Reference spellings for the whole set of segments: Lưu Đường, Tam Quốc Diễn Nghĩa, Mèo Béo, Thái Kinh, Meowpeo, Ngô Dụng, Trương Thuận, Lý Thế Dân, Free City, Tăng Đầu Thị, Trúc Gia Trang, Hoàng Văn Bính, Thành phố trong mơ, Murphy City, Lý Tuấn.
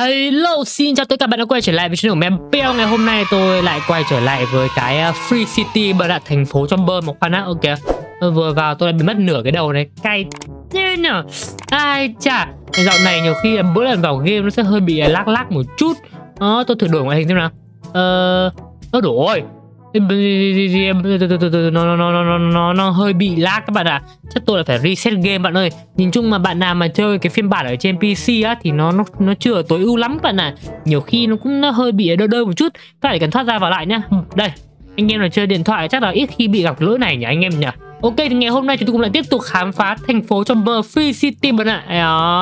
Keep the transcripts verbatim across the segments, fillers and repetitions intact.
Hello, xin chào tất cả các bạn đã quay trở lại với channel của Meowpeo. Ngày hôm nay tôi lại quay trở lại với cái Free City, bạn ạ, thành phố trong bơm. Một khoan á, ok. Vừa vào tôi đã bị mất nửa cái đầu này. Cay thế nhở. Ai chả, dạo này nhiều khi là mỗi lần vào game nó sẽ hơi bị lắc lắc một chút. Đó, tôi thử đổi ngoại hình xem nào. Ờ, nó đổi nó nó nó nó hơi bị lag các bạn ạ. Chắc tôi là phải reset game bạn ơi. Nhìn chung mà bạn nào mà chơi cái phiên bản ở trên pê xê á thì nó nó nó chưa tối ưu lắm bạn ạ. Nhiều khi nó cũng nó hơi bị đơ đơ một chút. Các bạn cần thoát ra vào lại nhá. Đây, anh em nào chơi điện thoại chắc là ít khi bị gặp lỗi này nhỉ anh em nhỉ. Ok, thì ngày hôm nay chúng tôi cũng lại tiếp tục khám phá thành phố trong Murphy City bạn ạ.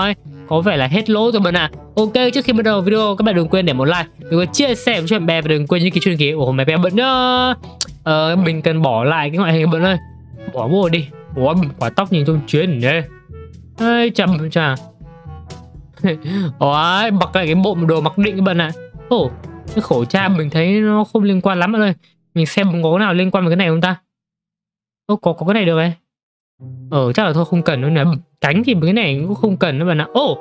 Ơi, có vẻ là hết lỗ rồi bạn ạ. Ok, trước khi bắt đầu video các bạn đừng quên để một like, đừng quên chia sẻ với cho bạn bè và đừng quên những cái chuyên ký của mẹ bé bận nhá. Ờ, mình cần bỏ lại cái ngoại hình bận ơi. Bỏ bộ đi. Ủa, quả tóc nhìn trông chuyên nhỉ. Ê, chậm chà. Ôi, mặc lại cái bộ đồ mặc định các bạn ạ. Ồ, cái khẩu trang mình thấy nó không liên quan lắm bạn ơi. Mình xem có nào liên quan với cái này không ta? Ô, có, có cái này được ấy. Ờ, chắc là thôi không cần nữa nè. Cánh thì cái này cũng không cần nữa bạn ạ. Ô,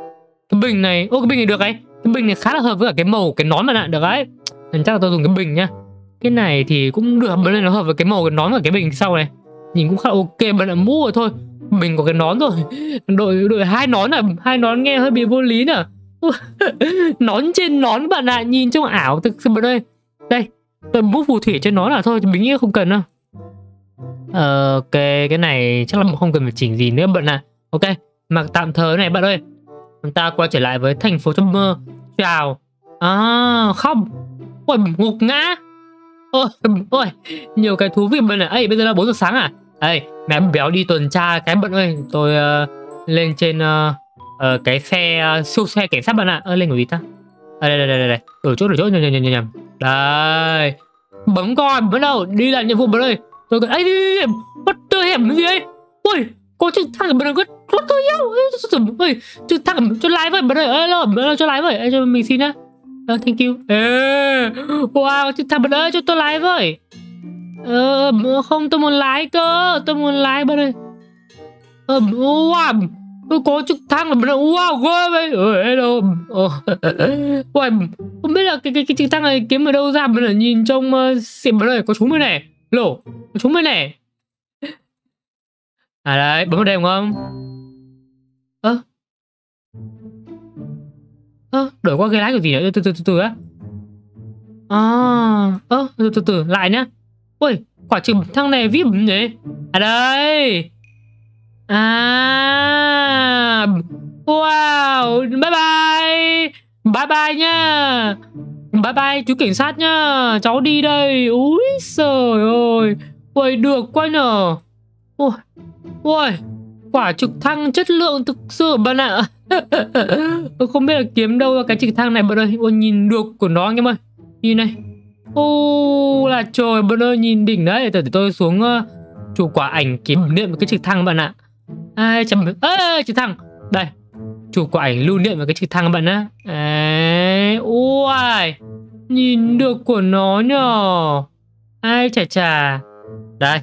cái bình này, ô cái bình này được ấy. Cái bình này khá là hợp với cả cái màu cái nón bạn ạ, được ấy. Nên chắc là tôi dùng cái bình nhá. Cái này thì cũng được, bởi vì nó hợp với cái màu cái nón và cái bình sau này. Nhìn cũng khá ok bạn ạ, mũ rồi thôi. Mình có cái nón rồi. Đội đội hai nón à, hai nón nghe hơi bị vô lý nè. Nón trên nón bạn ạ, nhìn trông ảo thực sự bạn ơi. Đây, tôi bút phù thủy trên nón là thôi, mình nghĩ không cần đâu. Ok, cái này chắc là không cần phải chỉnh gì nữa bạn ạ. Ok, mặc tạm thời này bạn ơi. Chúng ta quay trở lại với thành phố trong mơ. Chào. À, không. Ôi, ngục ngã. Ôi, ôi, nhiều cái thú vị bạn ạ. Ê, bây giờ là bốn giờ sáng à? Ê, mẹ béo đi tuần tra cái bạn ơi. Tôi uh, lên trên uh, uh, cái xe uh, siêu xe cảnh sát bạn ạ. Ơ, lên của gì ta? À, đây, đây, đây, đây. Đổi chỗ, đổi chỗ, nhầm, nhầm, nhầm. Đây. Bấm coi, bắt đầu đi làm nhiệm vụ bạn ơi. Tôi cần... Ê, đi, bắt tơ hẻm cái gì ấy. Ôi, có chữ thằng bạn ơi. What the hell? Chữ thằng cho lái vậy bạn ơi. Alo, cho lái vậy. Cho mình xin á. Thank you. Ê, wow, chữ thằng bạn ơi, cho tôi lái vậy. Ờ, không, tôi muốn lái cơ. Tôi muốn lái bạn ơi. Ờ, wow. Tôi có chữ thằng là bạn ơi. Wow, wow, vậy. Ờ, hello. Ôi, không biết là cái cái, cái chữ thằng này kiếm ở đâu ra. Mình là nhìn trong xịn bạn ơi. Có chúng bên này. Lô, chúng mới này. À đấy, bấm vào đây đúng không? Ơ à, à, đổi qua cái lái của gì nữa. Từ từ từ từ á. À, ơ à, từ từ từ lại nhá. Ui, quả trứng thằng này vip nhỉ. À đây. À, wow, bye bye. Bye bye nhá. Bye bye chú cảnh sát nhá. Cháu đi đây. Úi trời ơi. Ôi được quá nhờ. Ôi, ôi, quả trực thăng chất lượng thực sự bạn ạ. Tôi không biết là kiếm đâu cái trực thăng này bạn ơi. Ôi nhìn được của nó anh em ơi. Nhìn này. Ô là trời bạn ơi, nhìn đỉnh đấy. Để tôi xuống uh, chụp quả ảnh kỷ niệm với cái trực thăng bạn ạ. Ai chấm ê trực thăng. Đây, chụp quả ảnh lưu niệm với cái trực thăng bạn á. Đấy, ôi nhìn được của nó nhờ. Ai chà chà. Đây.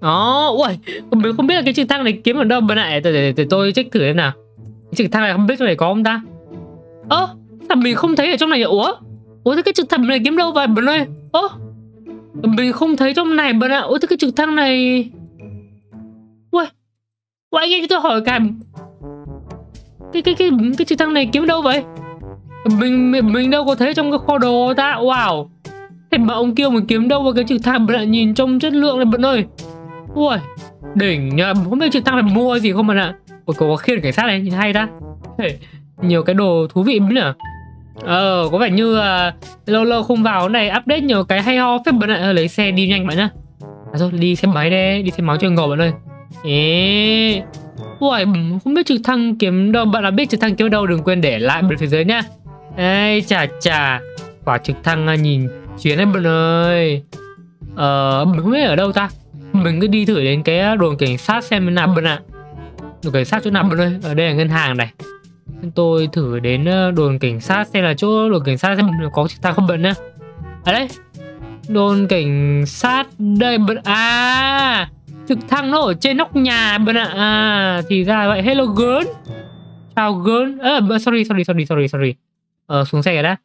Đó, ui, mình không biết là cái trực thăng này kiếm ở đâu bạn ạ. Để, để, để tôi check thử xem nào. Cái trực thăng này không biết trong này có không ta. Ơ, sao mình không thấy ở trong này nhỉ? Ủa, ủa thế cái trực thăng này kiếm đâu vậy bạn ơi. Ơ, mình không thấy trong này bạn ạ. Ủa thế cái trực thăng này. Ui, ui anh em cho tôi hỏi cả. Cái cái cái cái trực thăng này kiếm đâu vậy? Mình mình, mình đâu có thấy trong cái kho đồ ta. Wow. Thế mà ông kêu mình kiếm đâu vào cái trực thăng bạn nhìn trông chất lượng này bạn ơi. Ui, đỉnh nhờ. Không biết trực thăng này mua gì không bạn ạ. Ủa, có khiên cảnh sát này nhìn hay ta. Hey, nhiều cái đồ thú vị nữa nhỉ. Ờ, có vẻ như uh, lâu lâu không vào này update nhiều cái hay ho phép bạn ạ. Lấy xe đi nhanh bạn nhá. À thôi, đi xe máy đây, đi xe máu chơi ngồi bạn ơi. Ê. Ui, không biết trực thăng kiếm đâu. Bạn nào biết trực thăng kiếm đâu đừng quên để lại bên phía dưới nhá. Ê, chà chà. Quả trực thăng nhìn chuyến em bạn ơi. Ờ, mình không biết ở đâu ta. Mình cứ đi thử đến cái đồn cảnh sát xem nào bạn ạ. Đồn cảnh sát chỗ nào bạn ơi. Ở đây là ngân hàng này. Tôi thử đến đồn cảnh sát xem là chỗ đồn cảnh sát xem có trực thăng không bạn nhá. Ở đây. Đồn cảnh sát đây bạn. À, trực thăng nó ở trên nóc nhà bạn ạ. À, thì ra vậy. Hello girl. Sao gớn? À, sorry, sorry, sorry, sorry, sorry. Ờ, xuống xe rồi đã.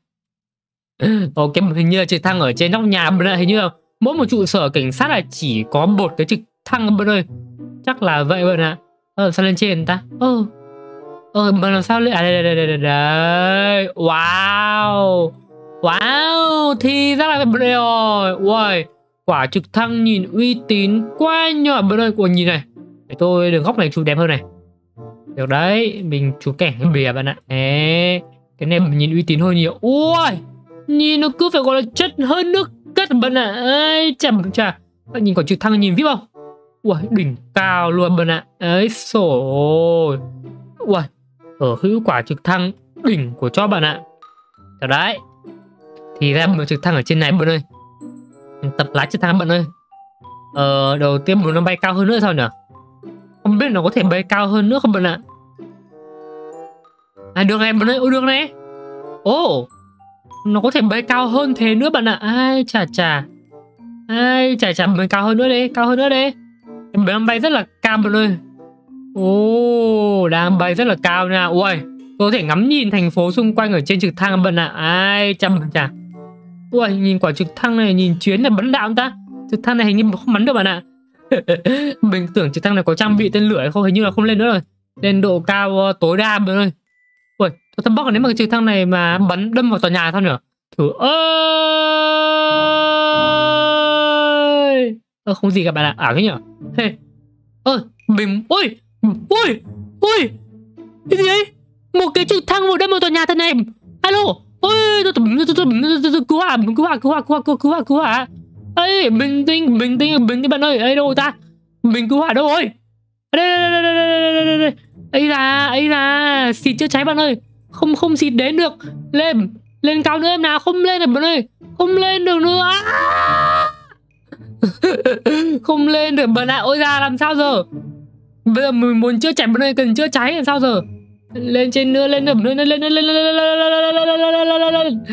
Ok, hình như là trực thăng ở trên nóc nhà. Hình như là mỗi một trụ sở cảnh sát là chỉ có một cái trực thăng bạn ơi. Chắc là vậy bạn ạ. Ờ, sao lên trên ta? Ờ, ờ mà làm sao lên? À, đây, đây, đây, đây, đây. Wow. Wow, thì ra là bạn ơi. Wow. Quả trực thăng nhìn uy tín quá nhờ bạn ơi. Ủa, nhìn này. Để tôi đường góc này chụp đẹp hơn này. Được đấy, mình chụp cảnh bìa bạn ạ. Đấy. Cái này mình nhìn uy tín hơn nhiều. Ui, nhìn nó cứ phải gọi là chất hơn nước cất bạn ạ. Ấy, chầm chà. Bạn nhìn quả trực thăng nhìn vip không? Ui, đỉnh cao luôn bạn ạ. Ấy, sổ. Ui, ở hữu quả trực thăng đỉnh của cho bạn ạ. Được đấy. Thì ra một trực thăng ở trên này bạn ơi. Tập lái trực thăng bạn ơi. Ờ, đầu tiên muốn nó bay cao hơn nữa sao nhỉ? Không biết nó có thể bay cao hơn nữa không bạn ạ. À, đường này bạn ơi, ôi đường này. Ồ, oh, nó có thể bay cao hơn thế nữa bạn ạ. Ai chà chà. Ai chà chà, bay cao hơn nữa đi, cao hơn nữa đi. Em đang bay rất là cao bạn ơi. Ồ, oh, đang bay rất là cao nha. Ui, tôi có thể ngắm nhìn thành phố xung quanh ở trên trực thăng bạn ạ. Ai chà chà. Ui, nhìn quả trực thăng này, nhìn chuyến là bắn đạo không ta? Trực thăng này hình như không bắn được bạn ạ. Mình tưởng trực thăng này có trang bị tên lửa hay không, hình như là không lên nữa rồi. Lên độ cao tối đa bạn ơi. Ui, tôi thắc mắc là nếu mà cái trực thăng này mà bắn đâm vào tòa nhà sao nhỉ? Thử ơi. Ơ không gì cả bạn ạ. À cái nhỉ? Hey. Ơ, mình ui, ui, ui. Cái gì đấy? Một cái trực thăng vừa đâm vào tòa nhà thế này. Alo. Ôi, tôi tôi tôi tôi cứu hỏa, cứu hỏa, cứu hỏa, cứu hỏa, cứu hỏa, cứu hỏa. Ê, bình tĩnh, bình tĩnh, bình tĩnh bạn ơi. Ê, đâu ta? Mình cứu hỏa đâu rồi? Đây, đây, đây, đây, đây, đây. Ấy là, ấy là xịt chữa cháy bạn ơi. Không, không xịt đến được. Lên, lên cao nữa em nào, không lên được bạn ơi. Không lên được nữa. Không lên được bạn ạ. Ôi ra làm sao giờ? Bây giờ mình muốn chữa cháy bạn ơi, cần chữa cháy làm sao giờ? Lên trên nữa, lên đầm nữa, lên lên lên lên lên lên lên.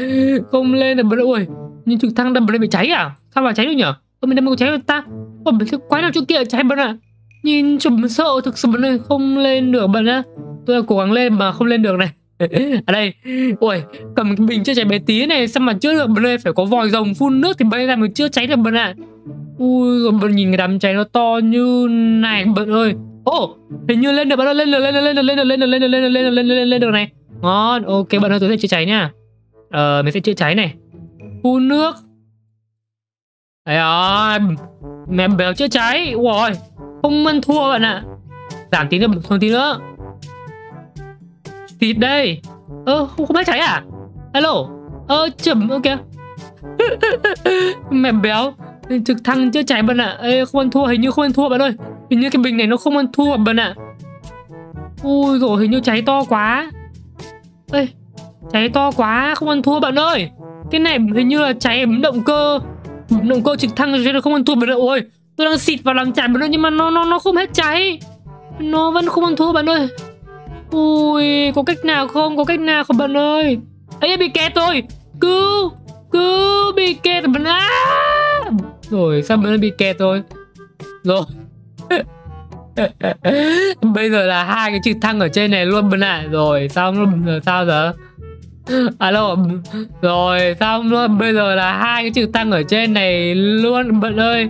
Không lên được bạn ơi. Nhưng trực thăng đâm vào đây bị cháy à? Sao mà cháy được nhở? Ôi mình đâm vào cháy rồi ta. Ôi mình quái nào chỗ kia cháy bạn ạ. Nhìn chùm sợ thực sự bạn ơi, không lên được bạn á. Tôi là cố gắng lên mà không lên được này. Ở đây. Ôi, cầm bình chữa cháy bé tí này sao mà chữa được bạn ơi, phải có vòi rồng phun nước thì bây giờ mới chữa cháy được bạn ạ. Ui rồi bạn nhìn cái đám cháy nó to như này bạn ơi. Ồ, hình như lên được bạn ơi, lên được lên được lên được lên được lên được lên được lên được lên được lên được lên được này. Ngon, ok bạn ơi, tôi sẽ chữa cháy nha. Ờ, mình sẽ chữa cháy này. Phun nước. Đấy rồi, mẹ béo chữa cháy. Ui, không ăn thua bạn ạ. Giảm tí nữa, xuống tí nữa. Xịt đây. Ơ, không có máy cháy à? Alo, ơ, chậm, ơ kìa. Mẹ béo, trực thăng chữa cháy bạn ạ. Ê, không ăn thua, hình như không ăn thua bạn ơi. Hình như cái bình này nó không ăn thua bạn ạ. Ui rồi hình như cháy to quá. Ê, cháy to quá, không ăn thua bạn ơi. Cái này hình như là cháy động cơ. Động cơ trực thăng rồi nó không ăn thua bạn ạ. Ôi, tôi đang xịt vào làm cháy bạn ơi, nhưng mà nó nó nó không hết cháy. Nó vẫn không ăn thua bạn ơi. Ui, có cách nào không? Có cách nào không bạn ơi? Ấy bị kẹt rồi. Cứu, cứu bị kẹt bạn ạ. À! Rồi sao bạn bị kẹt rồi? Rồi. Bây giờ là hai cái trực thăng ở trên này luôn bên ạ. Rồi xong rồi sao giờ? Alo. Rồi xong luôn. Bây giờ là hai cái trực thăng ở trên này luôn bạn ơi.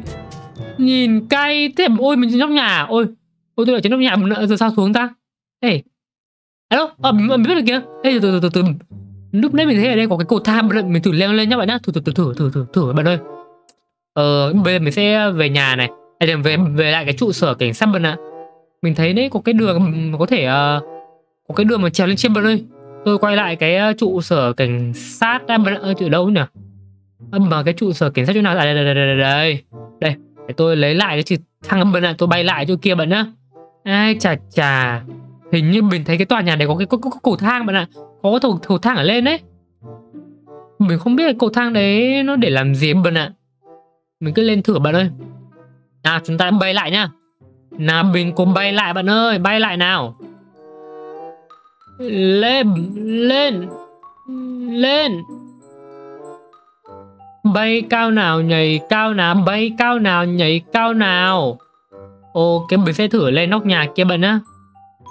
Nhìn cay thế. Ôi mình trên nóc nhà. Ôi, ôi tôi ở trên nóc nhà mình. Giờ sao xuống ta? Ê. Alo. Ờ mình biết được kìa. Ê từ từ từ. Lúc nãy mình thấy ở đây có cái cột thang. Mình thử leo lên nhá bạn nhá. Thử thử thử thử thử thử thử bạn ơi. Ờ bây giờ mình sẽ về nhà này. Để về về lại cái trụ sở cảnh sát bạn ạ. Mình thấy đấy có cái đường có thể uh, có cái đường mà trèo lên trên bạn ơi. Tôi quay lại cái trụ sở cảnh sát bạn ơi, từ đâu nhỉ? À, mà cái trụ sở cảnh sát chỗ nào? À, đây, đây, đây, đây, đây. Đây, để tôi lấy lại cái trực thăng bạn ạ, tôi bay lại chỗ kia bạn nhá. Ai chà chà. Hình như mình thấy cái tòa nhà này có cái cầu thang bạn ạ. Có cầu cầu thang ở lên đấy. Mình không biết cái cầu thang đấy nó để làm gì bạn ạ. Mình cứ lên thử bạn ơi. Nào chúng ta bay lại nhá. Nào mình cùng bay lại bạn ơi. Bay lại nào. Lên. Lên. Lên. Bay cao nào, nhảy cao nào. Bay cao nào, nhảy cao nào. Ok mình sẽ thử lên nóc nhà kia bạn nhá.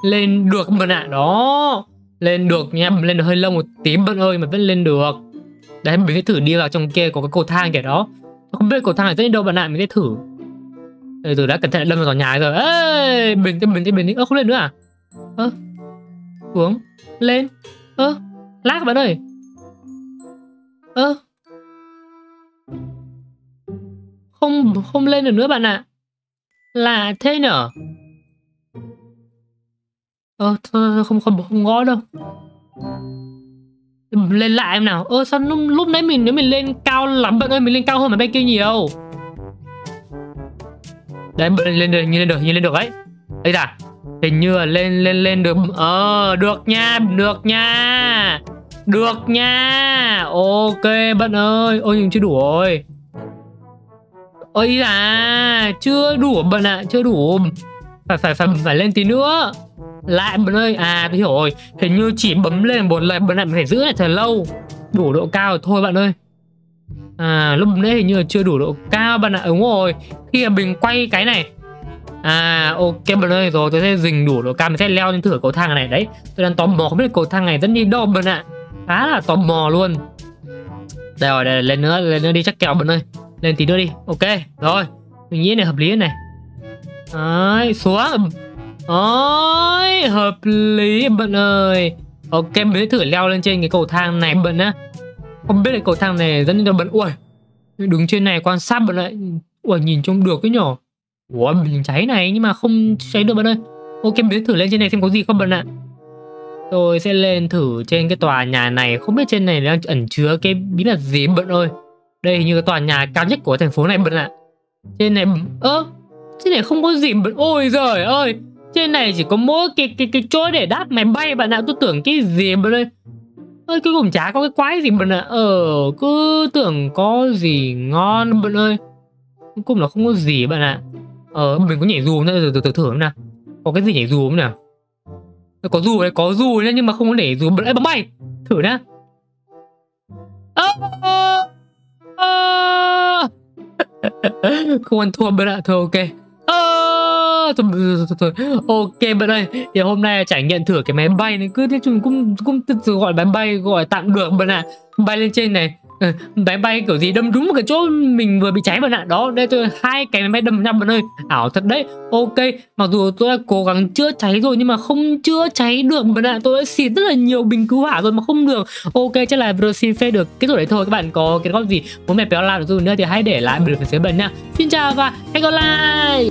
Lên được bạn ạ, à. Đó. Lên được nha, lên được hơi lâu một tí bạn ơi mà vẫn lên được. Đấy, mình sẽ thử đi vào trong kia có cái cầu thang kìa đó. Không biết cầu thang này tới đâu bạn ạ, à. Mình sẽ thử. Ê, từ đã cẩn thận đâm vào tòa nhà rồi. Ê, bình tĩnh, bình tĩnh, bình tĩnh. Ơ, không lên nữa à? Ơ, xuống, lên. Ơ, lag bạn ơi. Ơ, không, không lên được nữa bạn ạ. À. Là thế nhở? Ờ, thôi, không, không, không ngó đâu. Lên lại em nào. Ơ, sao lúc, lúc nãy mình, nếu mình lên cao lắm bạn ơi, mình lên cao hơn mà bên kia nhiều. Đấy, lên được, nhìn lên được, nhìn lên được đấy. Đấy là hình như là lên, lên, lên được. Ờ, được nha, được nha. Được nha. Ok, bạn ơi. Ôi, nhưng chưa đủ rồi. Ôi là chưa đủ bạn ạ, à, chưa đủ. Phải, phải, phải, phải lên tí nữa. Lại bạn ơi, à, tôi hiểu rồi. Hình như chỉ bấm lên một lần bạn ạ, phải giữ lại thật lâu. Đủ độ cao thôi bạn ơi. À, lúc nãy hình như là chưa đủ độ cao bạn ạ, đúng rồi. Khi mà mình quay cái này. À, ok bạn ơi, rồi tôi sẽ dình đủ độ cao, mình sẽ leo lên thử cầu thang này. Đấy, tôi đang tò mò không biết cầu thang này dẫn đi đâu bạn ạ. Khá là tò mò luôn. Đây rồi, đây, lên nữa, lên nữa đi chắc kẹo bạn ơi. Lên tí nữa đi, ok, rồi. Mình nghĩ này hợp lý này. Đấy, xuống. Ôi, hợp lý bạn ơi. Ok, mình sẽ thử leo lên trên cái cầu thang này bạn á. Không biết là cầu thang này dẫn đến đâu bận. Ui, đứng trên này quan sát bạn ơi. Ui, nhìn trông được cái nhỏ. Ủa, mình cháy này nhưng mà không cháy được bạn ơi. Ok, mình sẽ thử lên trên này xem có gì không bạn ạ. Tôi sẽ lên thử trên cái tòa nhà này. Không biết trên này đang ẩn chứa cái bí mật gì bạn ơi. Đây hình như cái tòa nhà cao nhất của thành phố này bạn ạ. Trên này, ơ, trên này không có gì bạn. Ôi giời ơi, trên này chỉ có mỗi cái cái cái chỗ để đáp máy bay bạn ạ. Tôi tưởng cái gì bạn ơi. Ơi, cuối cùng chả có cái quái gì bạn ạ. Ờ, cứ tưởng có gì ngon bạn ơi. Cuối cùng là không có gì bạn ạ. Ờ, mình có nhảy dù nữa, từ từ thử nào. Có cái gì nhảy dù không nào? Có dù đấy, có dù đấy nhưng mà không có để dù. Ê, bóng bay. Thử nhá. Ơ, không ăn thua bạn ạ, thôi ok. À, thôi, thôi, thôi, thôi. Ok bạn ơi, thì hôm nay trải nghiệm thử cái máy bay này, cứ thế chung cũng cũng tự gọi máy bay gọi tạm được bạn ạ. Bay lên trên này, máy bay, bay kiểu gì đâm đúng một cái chỗ mình vừa bị cháy bạn ạ. Đó, đây tôi hai cái máy bay đâm nhau bạn ơi, ảo thật đấy. Ok, mặc dù tôi đã cố gắng chữa cháy rồi nhưng mà không chữa cháy được bạn ạ. Tôi đã xịt rất là nhiều bình cứu hỏa rồi mà không được. Ok, chắc là video xin phép được kết thúc đấy thôi. Các bạn có cái góp gì muốn mẹ béo làm được nữa thì hãy để lại bình luận phía dưới bạn nha. Xin chào và hẹn gặp lại.